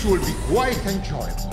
This will be quite enjoyable.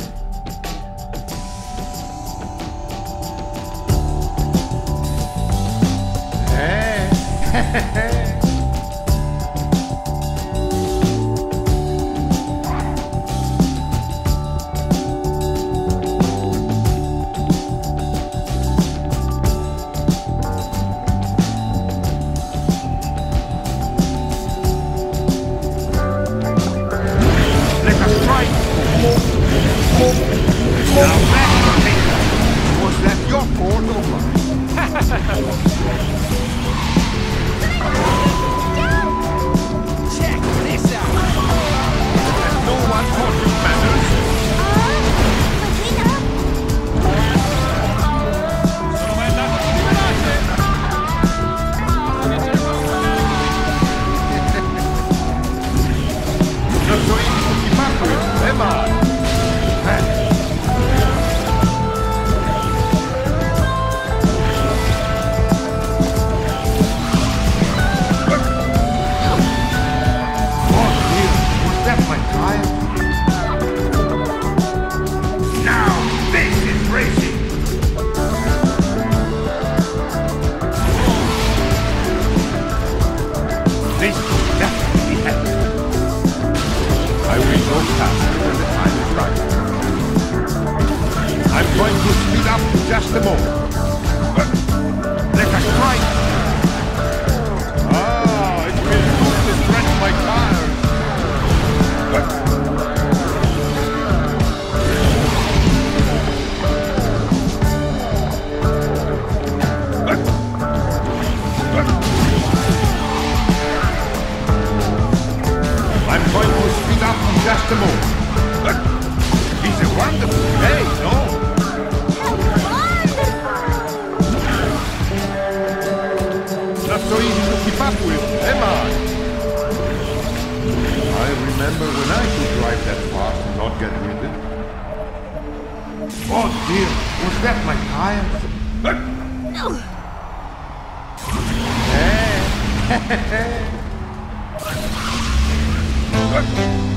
Hey!